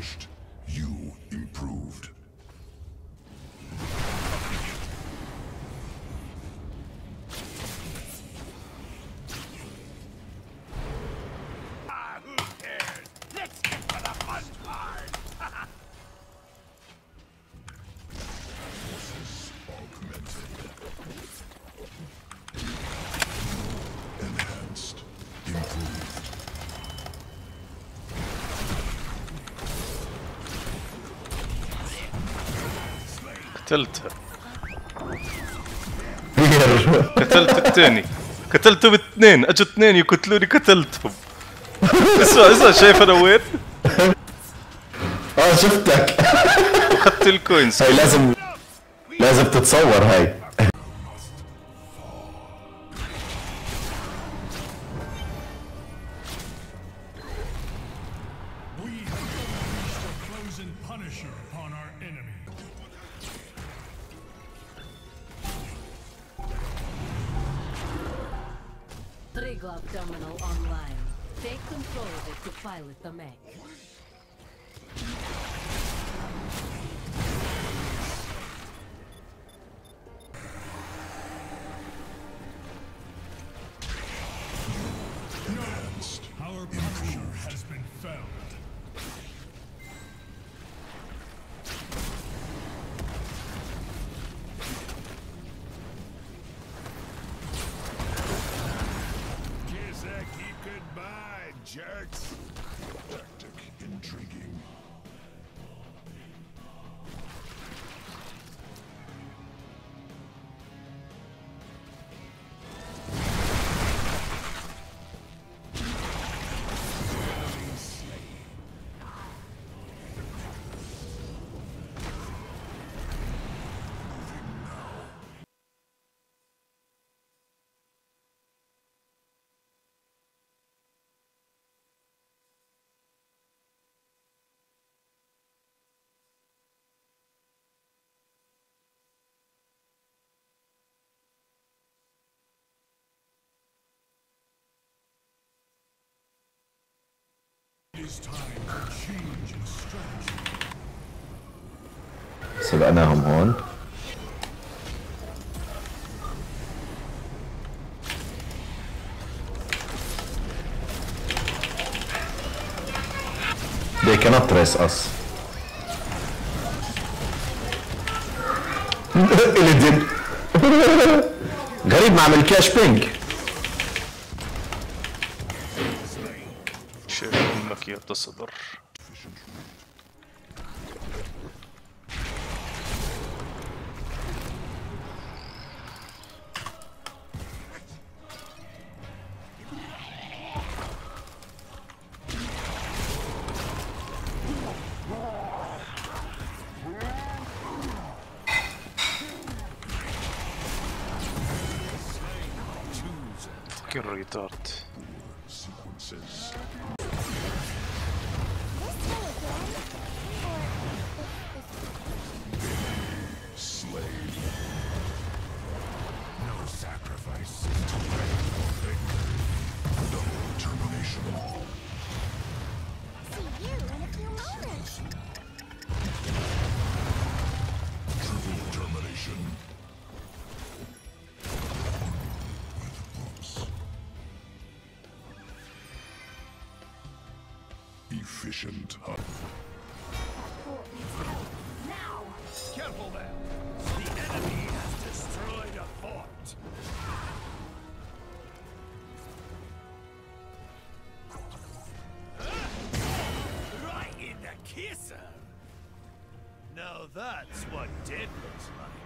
flourished, you improved. قتلت الثاني، قتلتهم اثنين، اجوا اثنين يقتلوني قتلتهم. اسمع شايف انا وين؟ اه شفتك. اخذت الكوينز. هاي لازم تتصور هاي. سبقناهم هون. They cannot trace us. غريب ما عمل كاش بينك. يا صدر كل ريتارد efficient hub. Now! Careful there! The enemy has destroyed a fort! Right in the kisser! Now that's what dead looks like.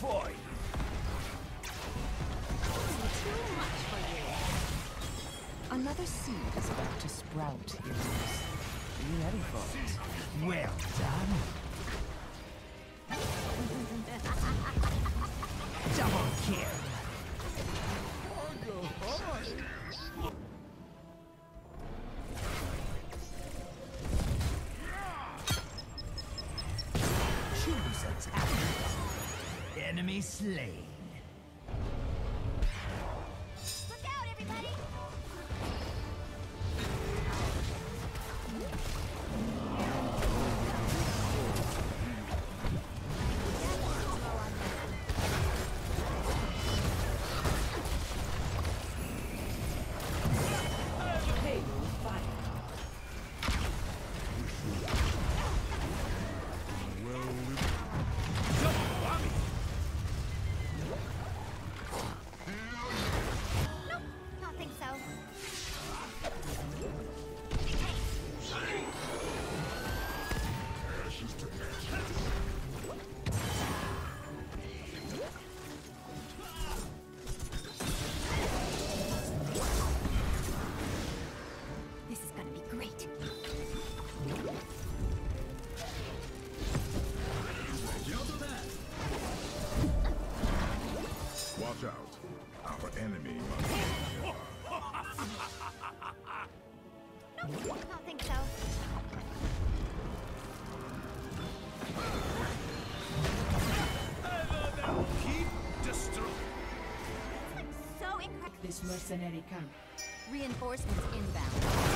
void. Too much for you. Another seed is about to sprout, heroes. Be ready for it. Well done. Double kill. Choose attack. Enemy slain. Look out, everybody! Watch out. Our enemy must be here. Nope, I don't think so. Keep destroying. So incredible. This mercenary camp. Reinforcements inbound.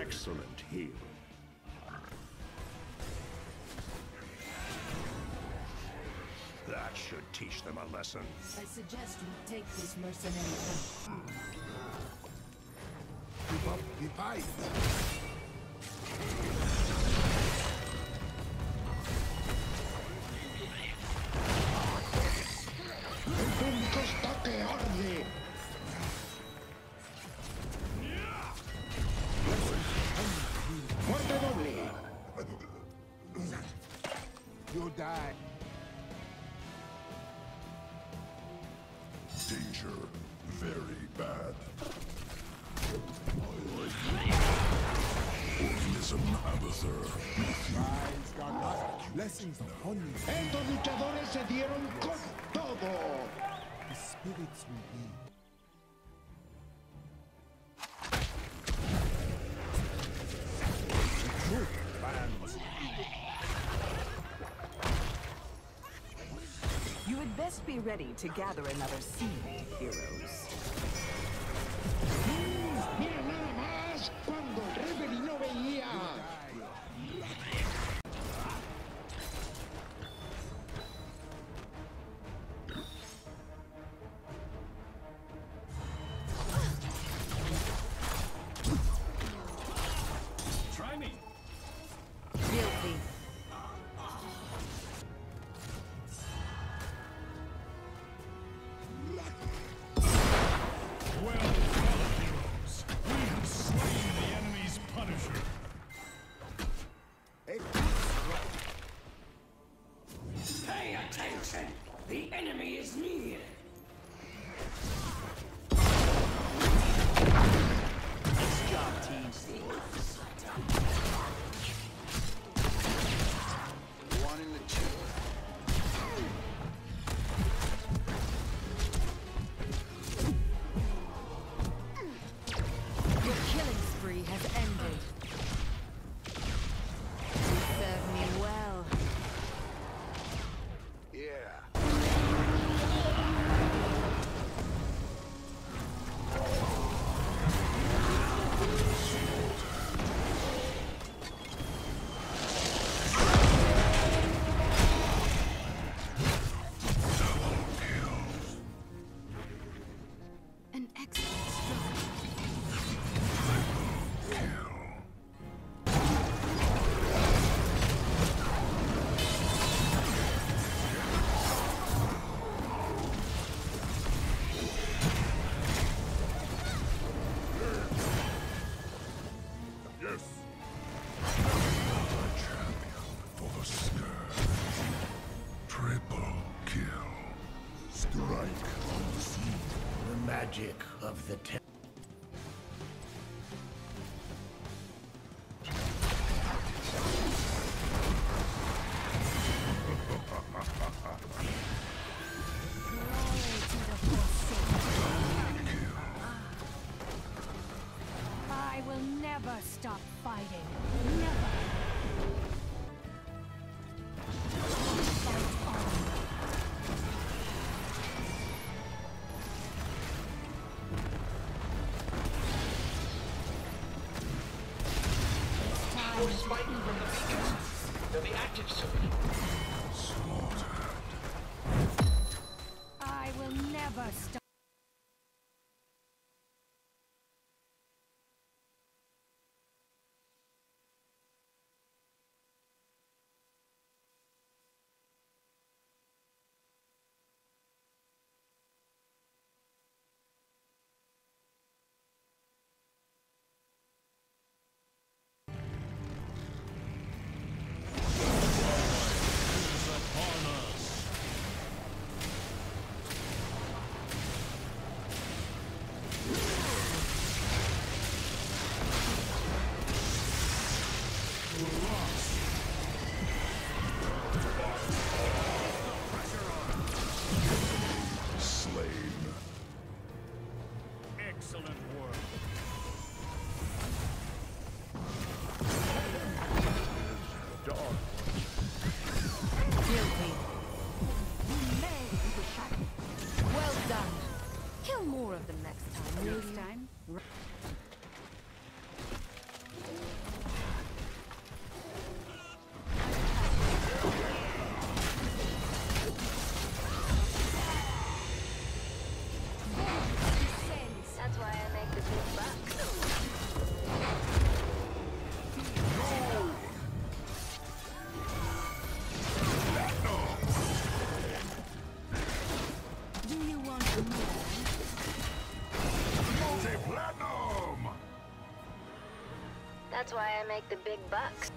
Excellent heal. That should teach them a lesson. I suggest we take this mercenary. Keep up the fight. You'll die. Danger. Very bad. Organism Abathur. Blessings upon you. Estos luchadores se dieron con todo. The spirits will be. You had best be ready to gather another seed, heroes. Mira nada más cuando Reverie no veía. Try me. Guilty. Well, heroes, we have slain the enemy. magic of the temple. That's why I make the big bucks.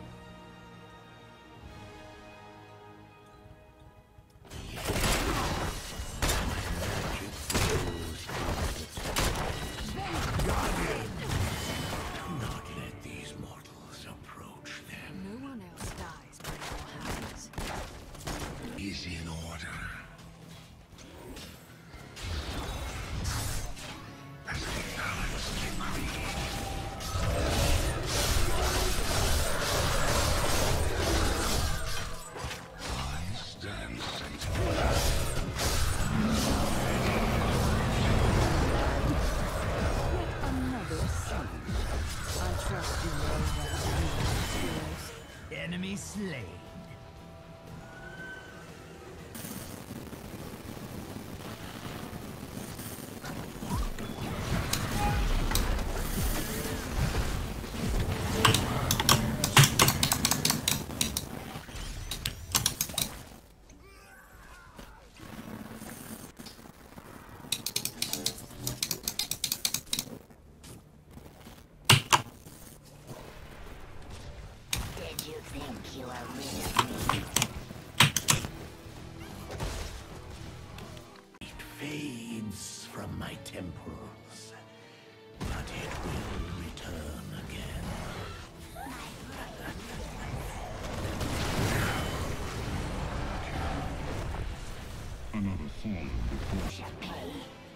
Another form of the force.